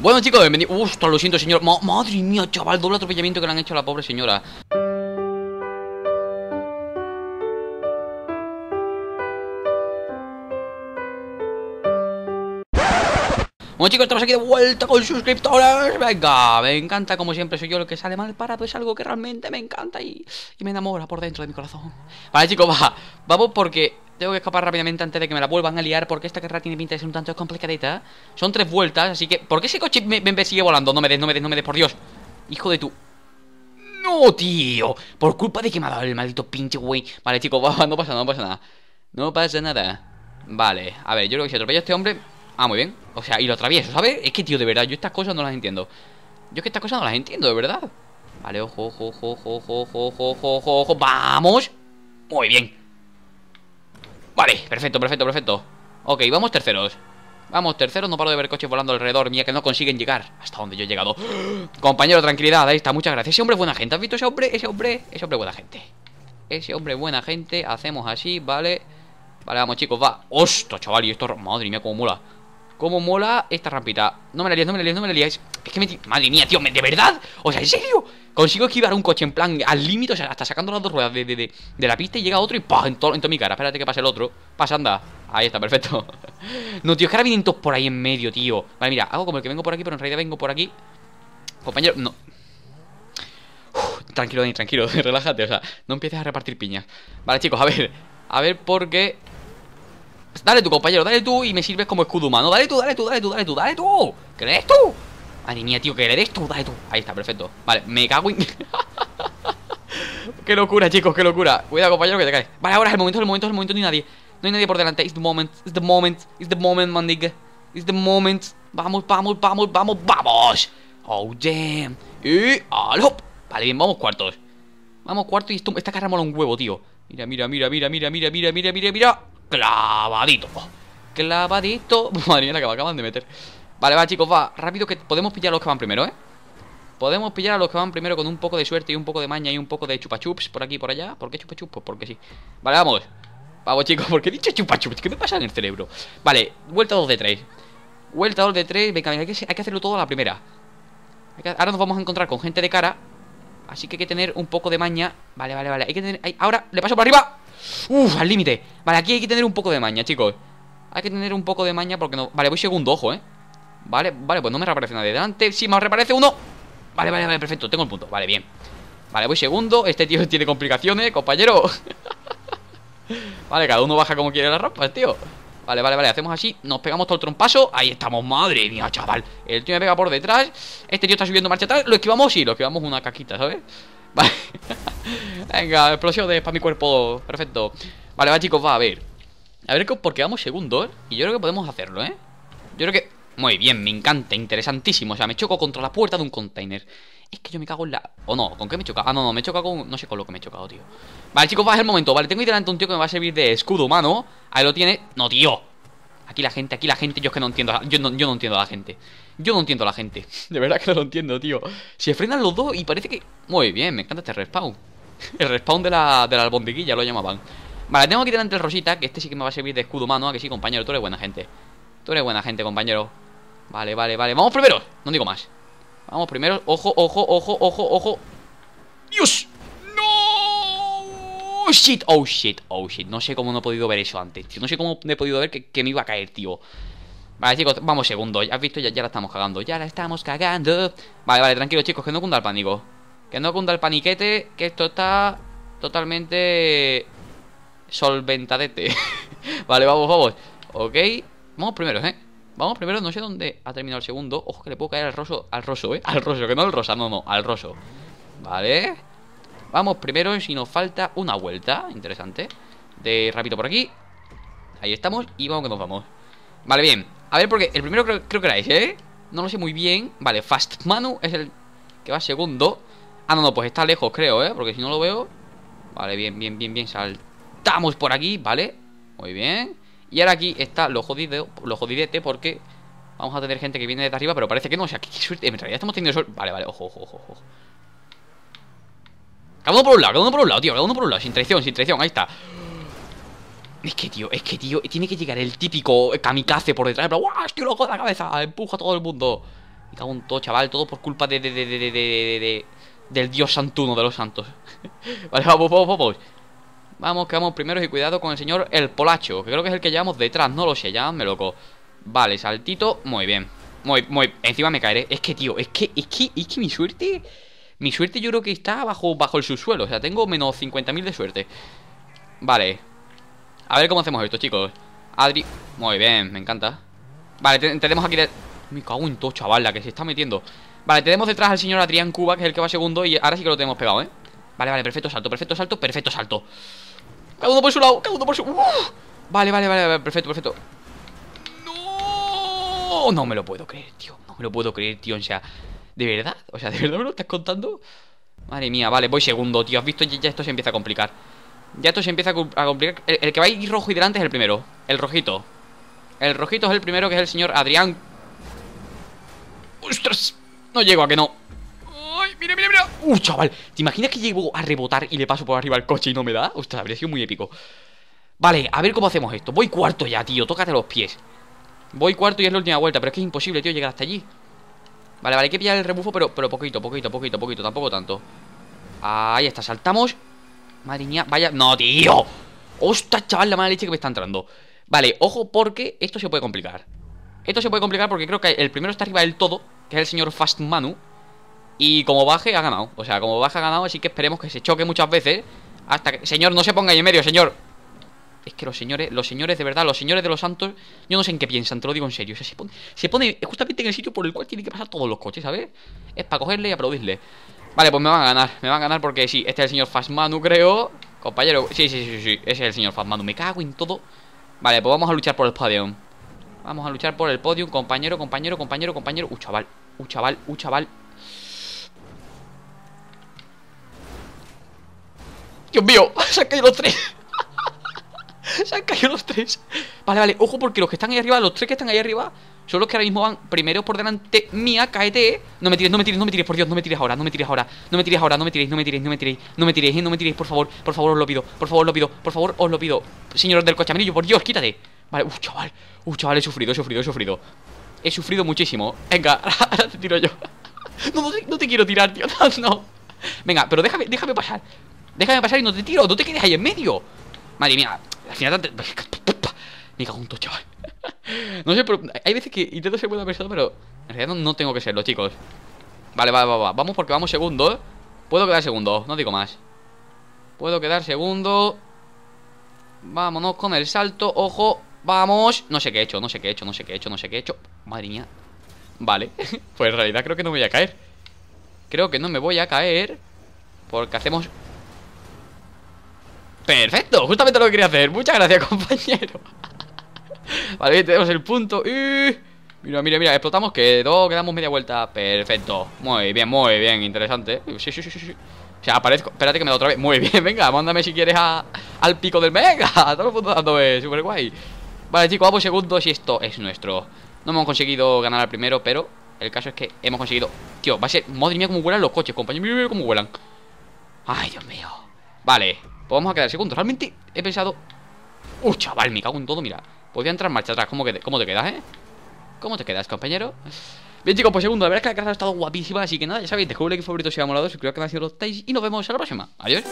Bueno, chicos, bienvenidos. Ostras, lo siento, señor. Madre mía, chaval, doble atropellamiento que le han hecho a la pobre señora. Bueno, chicos, estamos aquí de vuelta con suscriptores. Venga, me encanta, como siempre, soy yo el que sale mal parado. Es algo que realmente me encanta y me enamora por dentro de mi corazón. Vale, chicos, vamos porque tengo que escapar rápidamente antes de que me la vuelvan a liar, porque esta carrera tiene pinta de ser un tanto complicadita. Son 3 vueltas, así que... ¿Por qué ese coche me sigue volando? No me des, no me des, no me des, por Dios. Hijo de tu... No, tío. Por culpa de que me ha dado el maldito pinche güey. Vale, chicos, no pasa nada, no pasa nada. No pasa nada. Vale, a ver, yo creo que si atropella a este hombre... Ah, muy bien. O sea, y lo atravieso, ¿sabes? Es que, tío, de verdad, yo estas cosas no las entiendo. Yo es que estas cosas no las entiendo, de verdad. Vale, ojo, ojo, ojo, ojo, ojo, ojo, ojo, ojo. ¡Vamos! Muy bien. Vale, perfecto, perfecto, perfecto. Ok, vamos terceros. Vamos terceros, no paro de ver coches volando alrededor mía que no consiguen llegar hasta donde yo he llegado. Compañero, tranquilidad, ahí está, muchas gracias. Ese hombre es buena gente, ¿has visto ese hombre? Ese hombre es buena gente. Ese hombre es buena gente, hacemos así, vale. Vale, vamos, chicos, va. ¡Hostia, chaval! Y esto, madre mía, cómo mola. Cómo mola esta rampita. No me la líes, no me la líes, no me la líes. Es que me... Madre mía, tío, ¿de verdad? O sea, ¿en serio? Consigo esquivar un coche en plan al límite, o sea, hasta sacando las 2 ruedas de la pista y llega otro y ¡pah! En toda mi cara. Espérate que pase el otro. Pasa, anda. Ahí está, perfecto. No, tío, es que ahora vienen todos por ahí en medio, tío. Vale, mira, hago como el que vengo por aquí, pero en realidad vengo por aquí. Compañero, no. Uf, tranquilo, Dani, tranquilo. Relájate, o sea, no empieces a repartir piñas. Vale, chicos, a ver. A ver, porque... Dale tú, compañero, dale tú y me sirves como escudo humano. Dale tú, dale tú, dale tú, dale tú, dale tú. ¿Qué eres tú? Madre mía, tío, ¿qué eres tú? Dale tú. Ahí está, perfecto. Vale, me cago en... Qué locura, chicos, qué locura. Cuidado, compañero, que te caes. Vale, ahora es el momento, no hay nadie. No hay nadie por delante. It's the moment, it's the moment, it's the moment, mandiga. It's the moment. Vamos, vamos, vamos, vamos, vamos. Oh, damn. Y... al hop. Vale, bien, vamos cuartos. Vamos cuartos y esto... esta carrera mola un huevo, tío. Mira, mira, mira, mira, mira, mira, mira, mira, mira, mira. Clavadito. Clavadito. Madre mía, la que me acaban de meter. Vale, va, chicos, va. Rápido que podemos pillar a los que van primero, ¿eh? Podemos pillar a los que van primero con un poco de suerte y un poco de maña y un poco de chupachups por aquí y por allá. ¿Por qué chupachups? Pues porque sí. Vale, vamos. Vamos, chicos, porque he dicho chupachups. ¿Qué me pasa en el cerebro? Vale, vuelta 2 de 3. Vuelta 2 de 3. Venga, hay que hacerlo todo a la primera. Ahora nos vamos a encontrar con gente de cara. Así que hay que tener un poco de maña. Vale, vale, vale. Hay que tener... Ahora, le paso por arriba. Uf, al límite. Vale, aquí hay que tener un poco de maña, chicos. Hay que tener un poco de maña porque no... Vale, voy segundo, ojo, ¿eh? Vale, vale, pues no me reaparece nadie delante. Sí, me reaparece uno. Vale, vale, vale, perfecto. Tengo el punto. Vale, bien. Vale, voy segundo. Este tío tiene complicaciones, compañero. Vale, cada uno baja como quiere las rampas, tío. Vale, vale, vale, hacemos así. Nos pegamos todo el trompazo. Ahí estamos, madre mía, chaval. El tío me pega por detrás. Este tío está subiendo marcha atrás. Lo esquivamos, sí, lo esquivamos una caquita, ¿sabes? Vale. Venga, explosión de para mi cuerpo. Perfecto. Vale, va, chicos, va, a ver. A ver, porque vamos segundos. Y yo creo que podemos hacerlo, ¿eh? Yo creo que... Muy bien, me encanta, interesantísimo. O sea, me choco contra la puerta de un container. Es que yo me cago en la... ¿O no? ¿Con qué me choca? Ah, no, no, me he chocado con... No sé con lo que me he chocado, tío. Vale, chicos, va, es el momento. Vale, tengo ahí delante un tío que me va a servir de escudo humano. Ahí lo tiene. No, tío. Aquí la gente, yo es que no entiendo. Yo no entiendo a la gente. Yo no entiendo a la gente. De verdad que no lo entiendo, tío. Se frenan los dos y parece que... Muy bien, me encanta este respawn. El respawn de la albondiguilla lo llamaban. Vale, tengo aquí delante el Rosita, que este sí que me va a servir de escudo humano. ¿A que sí, compañero? Tú eres buena gente. Tú eres buena gente, compañero. Vale, vale, vale. Vamos primero. No digo más. Vamos primero. Ojo, ojo, ojo, ojo, ojo. ¡Dios! ¡No! ¡Shit! ¡Oh, shit! ¡Oh, shit! No sé cómo no he podido ver eso antes, tío. No sé cómo he podido ver que me iba a caer, tío. Vale, chicos, vamos segundo. ¿Has visto? Ya la estamos cagando. Ya la estamos cagando. Vale, vale, tranquilo, chicos. Que no cunda el pánico. Que no cunda el paniquete. Que esto está totalmente... solventadete. Vale, vamos, vamos. Ok. Vamos primero, ¿eh? Vamos primero, no sé dónde ha terminado el segundo. Ojo que le puedo caer al roso, ¿eh? Al roso, que no al rosa, no, no, al roso. Vale. Vamos primero, si nos falta una vuelta. Interesante. De rapidito por aquí. Ahí estamos y vamos que nos vamos. Vale, bien. A ver, porque el primero creo que era ese, ¿eh? No lo sé muy bien. Vale, Fast Manu es el que va segundo. Ah, no, no, pues está lejos, creo, ¿eh? Porque si no lo veo. Vale, bien, bien, bien, bien. Saltamos por aquí, ¿vale? Muy bien. Y ahora aquí está lo jodido, lo jodidete, porque vamos a tener gente que viene desde arriba, pero parece que no. O sea, qué suerte. En realidad estamos teniendo suerte. Vale, vale, ojo, ojo, ojo, ojo. Cada uno por un lado, cada uno por un lado, tío. Cada uno por un lado, sin traición, sin traición. Ahí está. Es que, tío, tiene que llegar el típico kamikaze por detrás. ¡Guau! Estoy loco de la cabeza. Empuja a todo el mundo. Me cago en todo, chaval. Todo por culpa del dios santuno de los santos. Vale, vamos. Vamos, que vamos primeros y cuidado con el señor El Polacho, que creo que es el que llevamos detrás. No lo sé, llámame loco. Vale, saltito, muy bien. Muy, encima me caeré. Es que, tío, es que mi suerte... Mi suerte yo creo que está bajo el subsuelo. O sea, tengo menos 50.000 de suerte. Vale. A ver cómo hacemos esto, chicos. Adri... Muy bien, me encanta. Vale, tenemos aquí... Me cago en todo, chaval, la que se está metiendo. Vale, tenemos detrás al señor Adrián Cuba, que es el que va segundo. Y ahora sí que lo tenemos pegado, ¿eh? Vale, perfecto salto. Cada uno por su lado, Vale, perfecto. ¡No! No me lo puedo creer, tío. O sea... ¿De verdad? O sea, ¿de verdad me lo estás contando? Madre mía, vale, voy segundo, tío. ¿Has visto? Ya esto se empieza a complicar. El que va ahí rojo y delante es el primero. El rojito. El rojito es el primero, que es el señor Adrián. ¡Ostras! No llego, ¿a que no? ¡Ay, mira! ¡Uh, chaval! ¿Te imaginas que llego a rebotar y le paso por arriba al coche y no me da? Ostras, habría sido muy épico. Vale, a ver cómo hacemos esto. Voy cuarto ya, tío. Tócate los pies. Voy cuarto y es la última vuelta. Pero es que es imposible, tío, llegar hasta allí. Vale, hay que pillar el rebufo, pero poquito, tampoco tanto. Ahí está, saltamos. Madre mía, vaya... ¡No, tío! ¡Ostras, chaval, la mala leche que me está entrando! Vale, ojo, porque esto se puede complicar. Porque creo que el primero está arriba del todo, que es el señor Fast Manu. Y como baje, ha ganado. O sea, como baja, ha ganado, así que esperemos que se choque muchas veces. Hasta que... Señor, no se ponga ahí en medio, señor. Es que los señores de verdad, los señores de los santos, yo no sé en qué piensan, te lo digo en serio. O sea, se pone justamente en el sitio por el cual tienen que pasar todos los coches, ¿sabes? Es para cogerle y aplaudirle. Vale, pues me van a ganar porque sí, este es el señor Fast Manu, creo. Compañero, sí, ese es el señor Fast Manu, me cago en todo. Vale, pues vamos a luchar por el podium. Compañero. Chaval. Dios mío, se han caído los tres. Se han caído los tres. Vale, ojo, porque los que están ahí arriba, los tres que están ahí arriba, son los que ahora mismo van primeros por delante. Mía, cáete. No me tires, por Dios, no me tires ahora. No me tiréis, por favor, os lo pido. Señores del coche amarillo, por Dios, quítate. Vale, chaval, he sufrido muchísimo. Venga, ahora te tiro yo. No te quiero tirar, tío, no. Venga, pero déjame pasar y no te tiro, no te quedes ahí en medio. Madre mía, al final tanto... Me cago en todo, chaval. No sé, pero hay veces que intento ser buena persona, pero en realidad no tengo que serlo, chicos. Vale. Vamos, porque vamos segundo. Puedo quedar segundo, no digo más. Vámonos con el salto, ojo. Vamos. No sé qué he hecho. Madre mía. Vale, pues en realidad creo que no me voy a caer. Porque hacemos... ¡Perfecto! Justamente lo que quería hacer. Muchas gracias, compañero. Vale, bien, tenemos el punto. Y... Mira, explotamos, quedamos media vuelta. Perfecto. Muy bien, interesante. Sí. O sea, aparezco. Espérate que me da otra vez. Muy bien, venga, mándame si quieres al pico del mega. Todo el mundo dándome, súper guay. Vale, chicos, vamos segundos y esto es nuestro. No hemos conseguido ganar al primero, pero el caso es que hemos conseguido. Tío, va a ser... Madre mía, cómo vuelan los coches, compañero. Mira cómo vuelan. Ay, Dios mío. Vale, pues vamos a quedar segundos. Realmente he pensado... chaval, me cago en todo, mira. Podría entrar marcha atrás. ¿Cómo te quedas, eh? ¿Cómo te quedas, compañero? Bien, chicos, pues segundo. La verdad es que la carrera ha estado guapísima. Así que nada, ya sabéis, dejadme un like favorito si os ha molado. Suscribiros al canal si no lo estáis. Y nos vemos a la próxima. Adiós.